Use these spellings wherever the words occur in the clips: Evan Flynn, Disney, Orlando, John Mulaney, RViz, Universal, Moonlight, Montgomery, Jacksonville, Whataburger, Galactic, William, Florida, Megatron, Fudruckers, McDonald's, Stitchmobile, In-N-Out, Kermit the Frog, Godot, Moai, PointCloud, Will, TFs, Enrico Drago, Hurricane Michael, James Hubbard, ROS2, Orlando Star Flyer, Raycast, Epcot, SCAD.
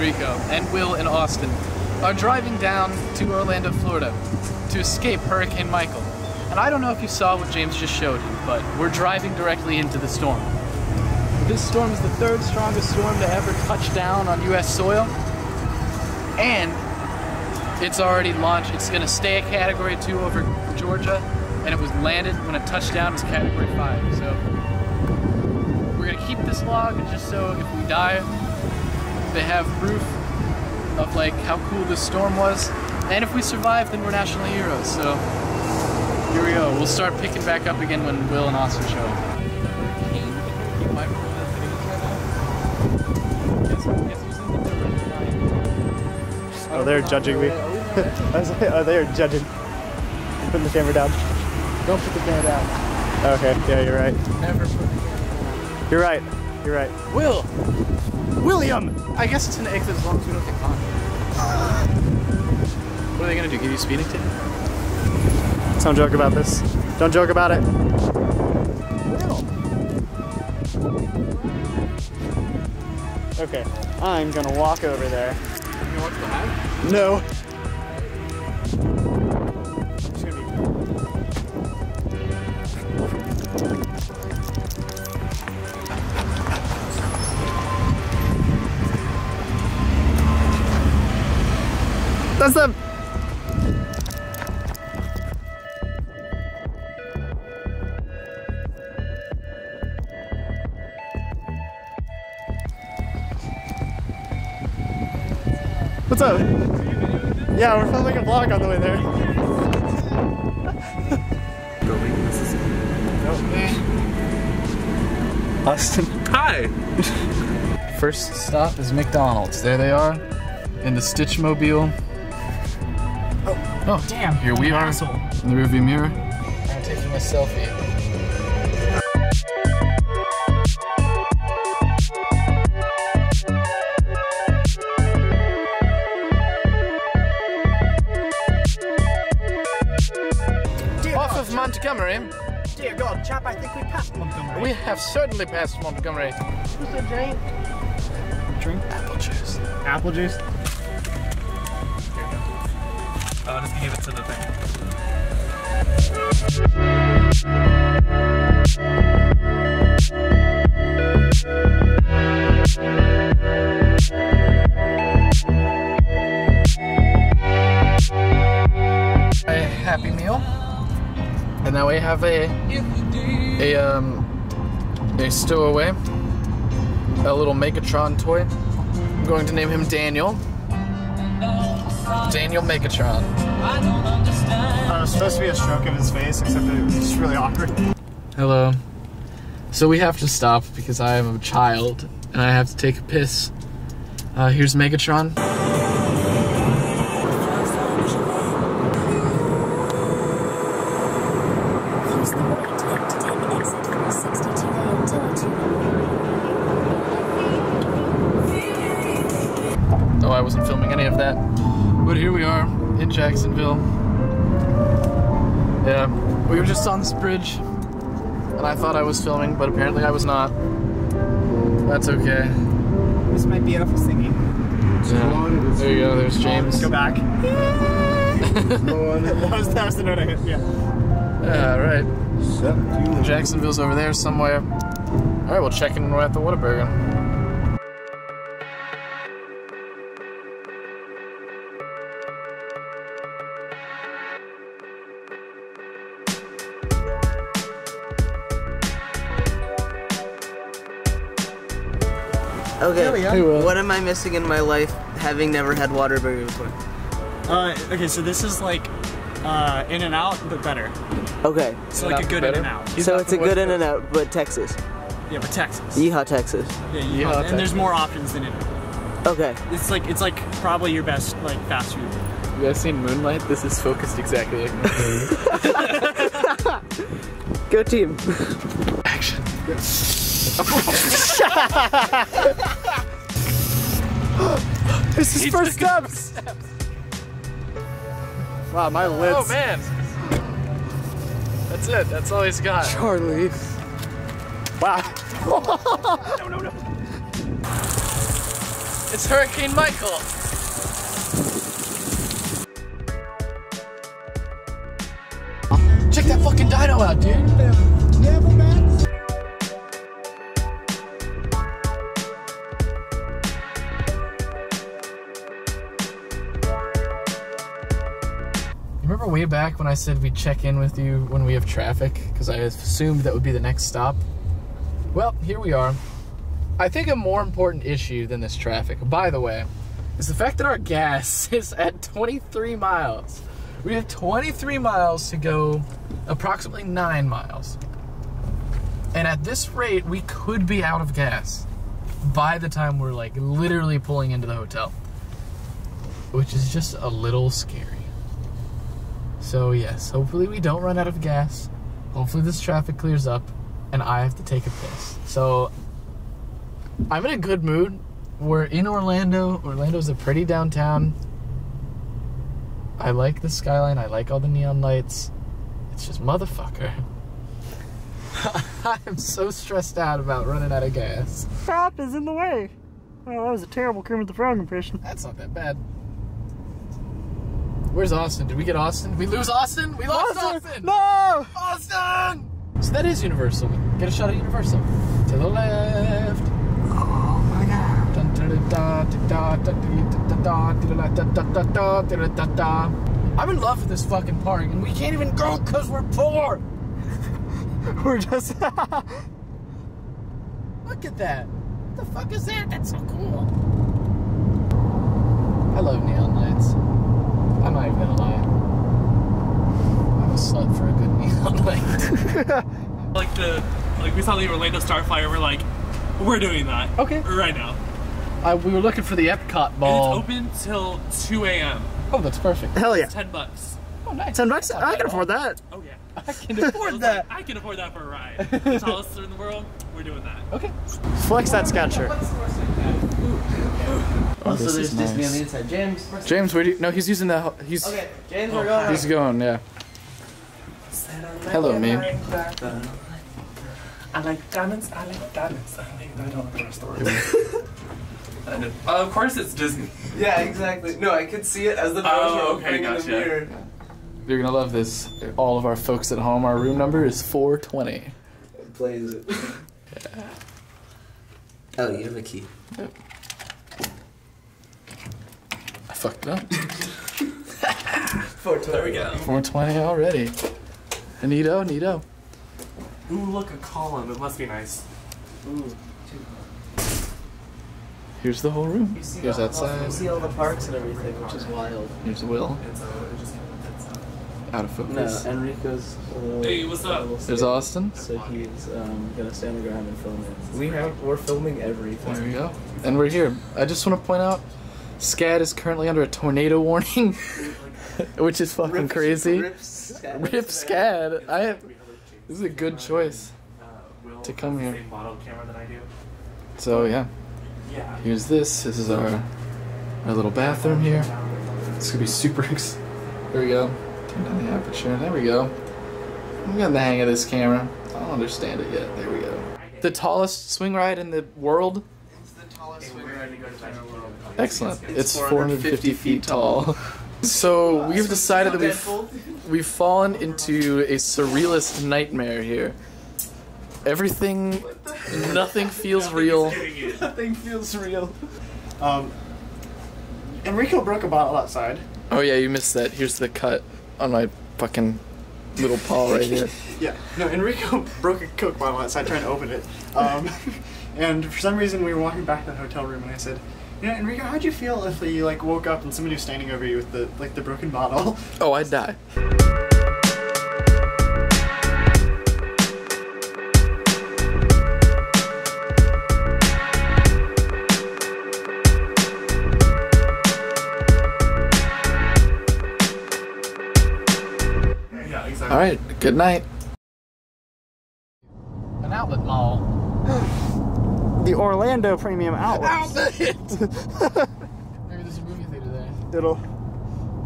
Enrico and Will in Austin are driving down to Orlando, Florida to escape Hurricane Michael. And I don't know if you saw what James just showed you, but we're driving directly into the storm. This storm is the third strongest storm to ever touch down on U.S. soil. And it's already launched. It's going to stay a Category 2 over Georgia. And it was landed when it touched down as Category 5. So we're going to keep this log just so if we die, they have proof of like how cool this storm was. And if we survive, then we're national heroes. So here we go. We'll start picking back up again when Will and Austin show up. Oh, they're judging me. Oh, they're judging. I'm putting the camera down. Don't put the camera down. Okay, yeah, you're right. Never put the camera down. You're right. You're right. Will! William! I guess it's an exit as long as we don't get caught. What are they going to do? Give you a speeding ticket? Don't joke about this. Don't joke about it. Will! Okay, I'm going to walk over there. No. That's them. What's up? Yeah, we're filming a vlog on the way there. Nope. Austin. Hi! First stop is McDonald's. There they are in the Stitchmobile. Oh, oh damn. Here we are in the rearview mirror. I'm taking my selfie. Montgomery. Dear God, chap, I think we passed Montgomery. We have certainly passed Montgomery. Who's the drink? Drink apple juice. Apple juice? Here you go. Oh, just give it to the thing. A happy meal. And now we have a stowaway, a little Megatron toy. I'm going to name him Daniel. Daniel Megatron. It was supposed to be a stroke of his face, except that it was just really awkward. Hello. So we have to stop because I am a child and I have to take a piss. Here's Megatron. I wasn't filming any of that, but here we are in Jacksonville. Yeah, we were just on this bridge and I thought I was filming, but apparently I was not. That's okay. This might be up for singing. Yeah. There you go, there's James. Go back. that was the note I hit, yeah. Yeah, right. Jacksonville's over there somewhere. Alright, we'll check in at the Whataburger. Okay, hey, what am I missing in my life, having never had Whataburger before? Okay, so this is like In-N-Out, but better. Okay. It's like a good In-N-Out. So it's a good In-N-Out, but Texas. Yeah, but Texas. Yeehaw, Texas. Yeah, yeehaw, and Texas. There's more options than In-N-Out. Okay. It's like probably your best like fast food. You guys seen Moonlight? This is focused exactly like Moonlight. Go team. Action. Go. This is first steps. Wow, my lips. Oh man, that's it. That's all he's got. Charlie. Wow. No, no, no. It's Hurricane Michael. Check that fucking dino out, dude. Never met. Remember way back when I said we check in with you when we have traffic? Because I assumed that would be the next stop. Well, here we are. I think a more important issue than this traffic, by the way, is the fact that our gas is at 23 miles. We have 23 miles to go approximately 9 miles. And at this rate, we could be out of gas by the time we're like literally pulling into the hotel, which is just a little scary. So yes, hopefully we don't run out of gas. Hopefully this traffic clears up and I have to take a piss. So I'm in a good mood. We're in Orlando. Orlando's a pretty downtown. I like the skyline. I like all the neon lights. It's just motherfucker. I am so stressed out about running out of gas. Stop is in the way. Oh, that was a terrible Kermit the Frog impression. That's not that bad. Where's Austin? Did we get Austin? Did we lose Austin? We lost Austin! No! Austin! So that is Universal. Get a shot at Universal. To the left. Oh my god. I'm in love with this fucking park and we can't even go because we're poor. We're just... Look at that. What the fuck is that? That's so cool. I love neon lights. I'm not even gonna lie. I'm a slut for a good neon light. like we saw the Orlando Star Flyer. We're like, we're doing that. Okay. Right now. We were looking for the Epcot ball. And it's open till 2 a.m. Oh, that's perfect. Hell yeah. It's $10. Oh, nice. $10? I can afford that. Oh yeah. I can afford that. Like, I can afford that for a ride. The tallest in the world. We're doing that. Okay. Flex that SCAD shirt. Also, there's Disney on the inside. James, where do you? No, he's using the. He's. Okay, James, we're going. He's going, yeah. Hello, man. I like diamonds. I don't know the story. Of course, it's Disney. Yeah, exactly. No, I could see it as the doors were opening in the mirror. You're gonna love this. All of our folks at home, our room number is 420. It plays it. Yeah. Oh, you have a key. Yep. I fucked up. 420. There we go. 420 already. Neato. Ooh, look, a column. It must be nice. Ooh. Here's the whole room. Here's outside. You see all the parks and everything, which is wild. Here's Will. Out of focus. No, Enrico's. Hey, what's up? There's Austin. So he's gonna stand on the ground and film it. We're filming everything. There you go. And we're here. I just want to point out, SCAD is currently under a tornado warning, which is fucking crazy. Rip SCAD. This is a good choice to come here. Same model camera that I do. So yeah. Here's this. This is our little bathroom here. It's gonna be super. There we go. Turn down the aperture. There we go. I'm getting the hang of this camera. I don't understand it yet. There we go. The tallest swing ride in the world. It's the tallest swing ride in the world. Excellent. It's 450 feet tall. So we've decided that we've fallen into a surrealist nightmare here. Nothing feels real. Nothing feels real. Enrico broke a bottle outside. Oh yeah, you missed that. Here's the cut on my fucking little paw right here. Yeah, no, Enrico broke a Coke bottle outside trying to open it. And for some reason we were walking back to the hotel room and I said, you know, Enrico, how'd you feel if you like woke up and somebody was standing over you with the like the broken bottle? Oh, I'd die. All right, good night. An outlet mall. The Orlando Premium Outlet. Maybe there's a movie theater there. It'll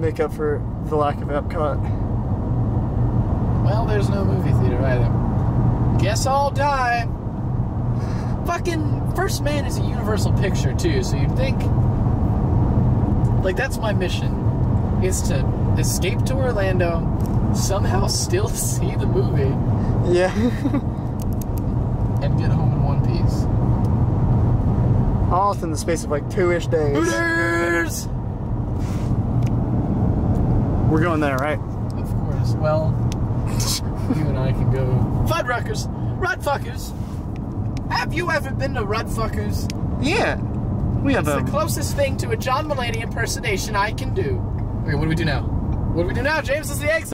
make up for the lack of Epcot. Well, there's no movie theater either. Guess I'll die. fucking First Man is a Universal picture too, so you'd think, like, that's my mission, is to escape to Orlando, somehow still see the movie. Yeah. And get home in one piece. All in the space of like 2-ish days. Hooters! We're going there, right? Of course. Well, you and I can go. Fudruckers! Rudfuckers! Have you ever been to Rudfuckers? Yeah. We have the closest thing to a John Mulaney impersonation I can do. Okay, what do we do now? What do we do now, James? This is the exit.